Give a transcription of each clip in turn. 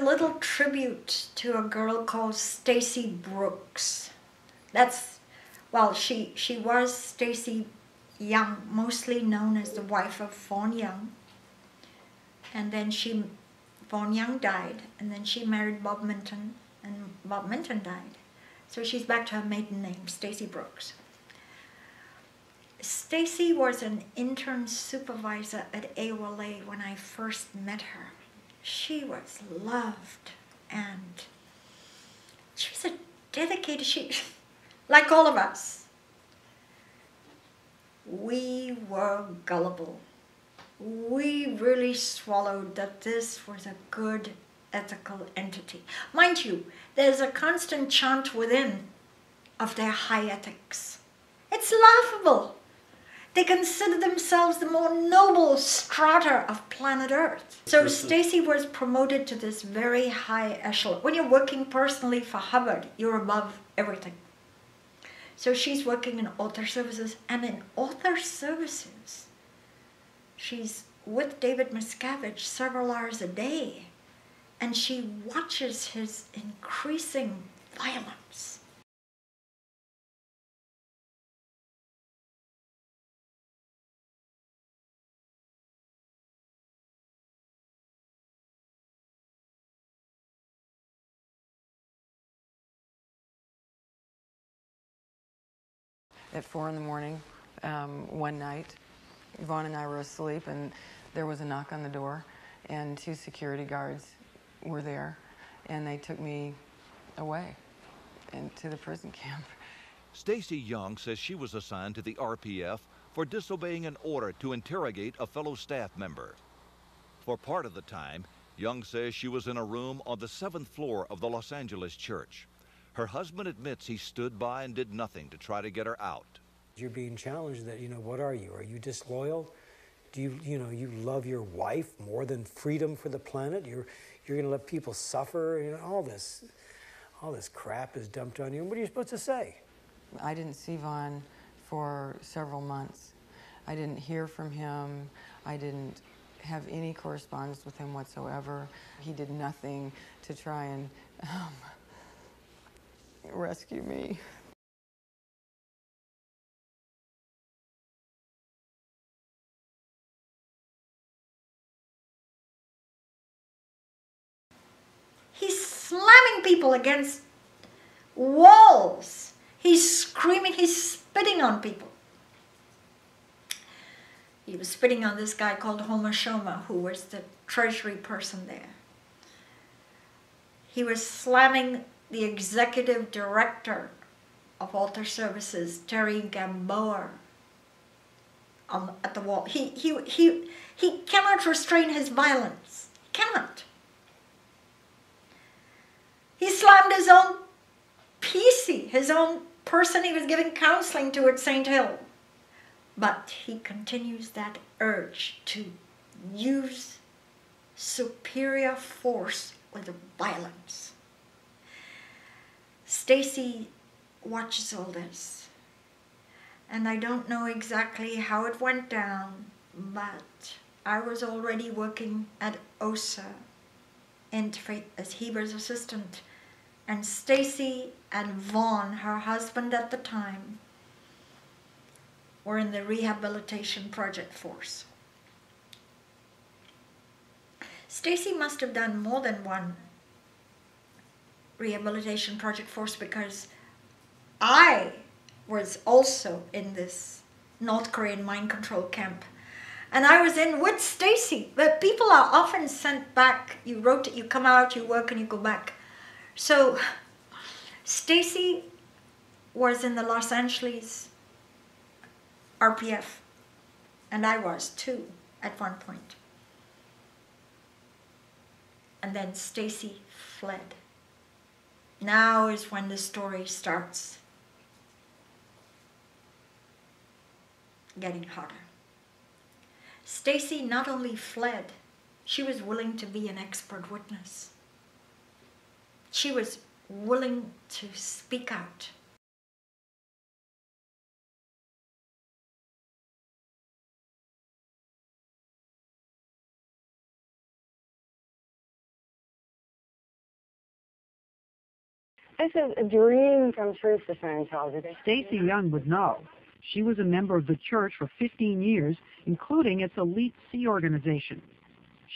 a little tribute to a girl called Stacy Brooks. That's, well, she was Stacy Young, mostly known as the wife of Vaughn Young. And then Vaughn Young died, and then she married Bob Minton, and Bob Minton died. So she's back to her maiden name, Stacy Brooks. Stacy was an intern supervisor at AOLA when I first met her. She was loved, and she was a dedicated, like all of us. We were gullible. We really swallowed that this was a good ethical entity. Mind you, there's a constant chant within of their high ethics. It's laughable. They consider themselves the more noble strata of planet Earth. So Stacy was promoted to this very high echelon. When you're working personally for Hubbard, you're above everything. So she's working in author services, and in author services, she's with David Miscavige several hours a day, and she watches his increasing violence. At 4 in the morning, one night, Vaughn and I were asleep, and there was a knock on the door, and 2 security guards were there, and they took me away and to the prison camp. Stacy Young says she was assigned to the RPF for disobeying an order to interrogate a fellow staff member. For part of the time, Young says she was in a room on the 7th floor of the Los Angeles church. Her husband admits he stood by and did nothing to try to get her out. You're being challenged that, you know, what are you? Are you disloyal? Do you, you love your wife more than freedom for the planet? You're going to let people suffer? You know, all this crap is dumped on you. What are you supposed to say? I didn't see Vaughn for several months. I didn't hear from him. I didn't have any correspondence with him whatsoever. He did nothing to try and rescue me. He's slamming people against walls. He's screaming, he's spitting on people. He was spitting on this guy called Homer Shoma, who was the treasury person there. He was slamming the executive director of altar services, Terry Gamboa, at the wall. He cannot restrain his violence. He cannot. He slammed his own PC, his own person he was giving counseling to at St. Hill. But he continues that urge to use superior force with violence. Stacy watches all this, and I don't know exactly how it went down, but I was already working at OSA Interfaith as Heber's assistant, and Stacy and Vaughn, her husband at the time, were in the rehabilitation project force. Stacy must have done more than one rehabilitation project force, because I was also in this North Korean mind control camp, and I was in with Stacy. But people are often sent back. You rotate, you come out, you work, and you go back. So Stacy was in the Los Angeles RPF, and I was too at one point. And then Stacy fled. Now is when the story starts getting hotter. Stacy not only fled, she was willing to be an expert witness. She was willing to speak out. This is a dream come true for Scientology. Stacy Young would know. She was a member of the church for 15 years, including its elite C organization.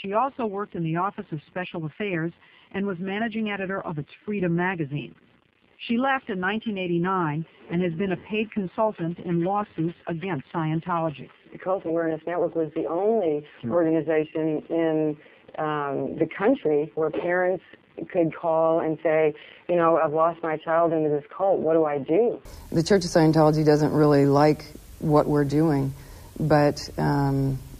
She also worked in the Office of Special Affairs and was managing editor of its Freedom magazine. She left in 1989 and has been a paid consultant in lawsuits against Scientology. The Cult Awareness Network was the only organization in the country where parents could call and say, you know, I've lost my child into this cult, what do I do? The Church of Scientology doesn't really like what we're doing, but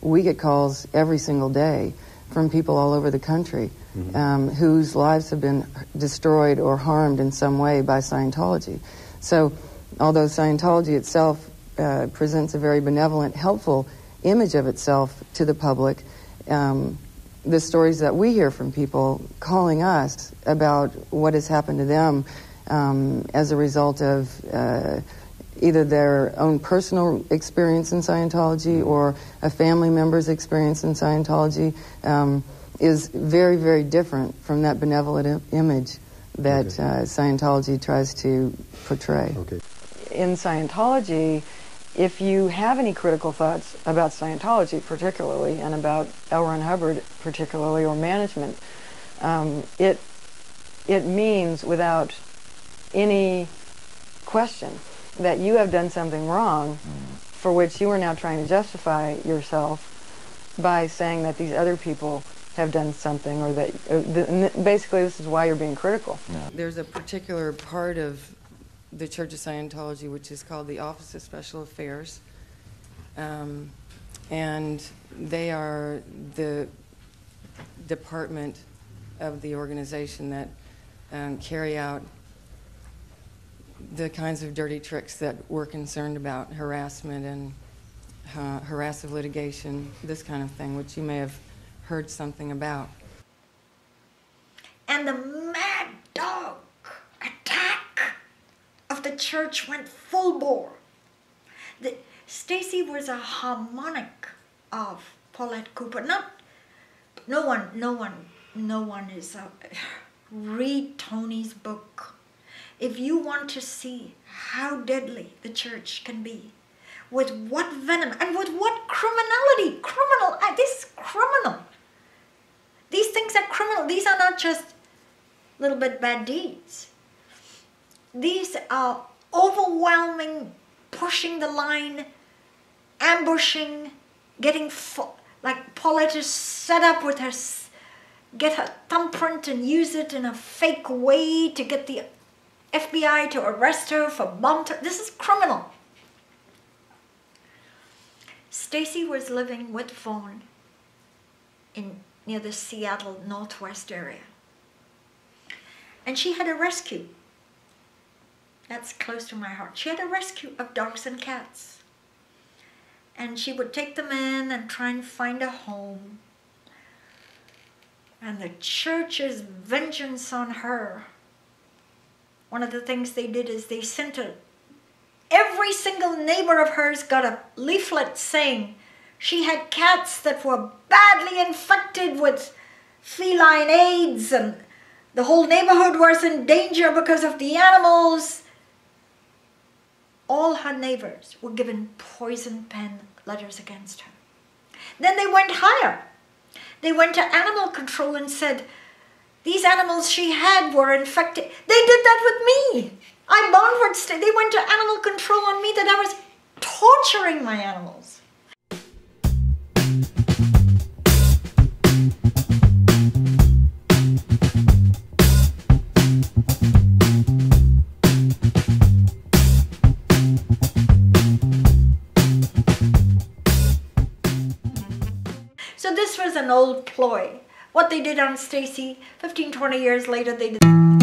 we get calls every single day from people all over the country whose lives have been destroyed or harmed in some way by Scientology. So although Scientology itself presents a very benevolent, helpful image of itself to the public, the stories that we hear from people calling us about what has happened to them as a result of either their own personal experience in Scientology or a family member's experience in Scientology is very, very different from that benevolent image that Scientology tries to portray. Okay. In Scientology, if you have any critical thoughts about Scientology particularly, and about L. Ron Hubbard particularly, or management, it means without any question that you have done something wrong for which you are now trying to justify yourself by saying that these other people have done something, or that basically this is why you're being critical. Yeah. There's a particular part of the Church of Scientology which is called the Office of Special Affairs, and they are the department of the organization that carry out the kinds of dirty tricks that we're concerned about, harassment and harassive litigation, this kind of thing, which you may have heard something about. And the mad dog attack of the church went full bore. Stacy was a harmonic of Paulette Cooper. No one is read Tony's book. If you want to see how deadly the church can be, with what venom and with what criminality, this is criminal. These things are criminal. These are not just little bit bad deeds. These are overwhelming, pushing the line, ambushing, getting like Paulette is set up with her, get her thumbprint and use it in a fake way to get the FBI to arrest her for bomb. This is criminal. Stacy was living with Vaughn near the Seattle Northwest area, and she had a rescue. That's close to my heart. She had a rescue of dogs and cats, and she would take them in and try and find a home. And the church's vengeance on her, one of the things they did is they sent her, every single neighbor of hers got a leaflet saying she had cats that were badly infected with feline AIDS and the whole neighborhood was in danger because of the animals. All her neighbors were given poison pen letters against her. Then they went higher. They went to animal control and said, these animals she had were infected. They did that with me. I bondward stayed. They went to animal control on me that I was torturing my animals. So this was an old ploy. What they did on Stacy, 15, 20 years later, they did.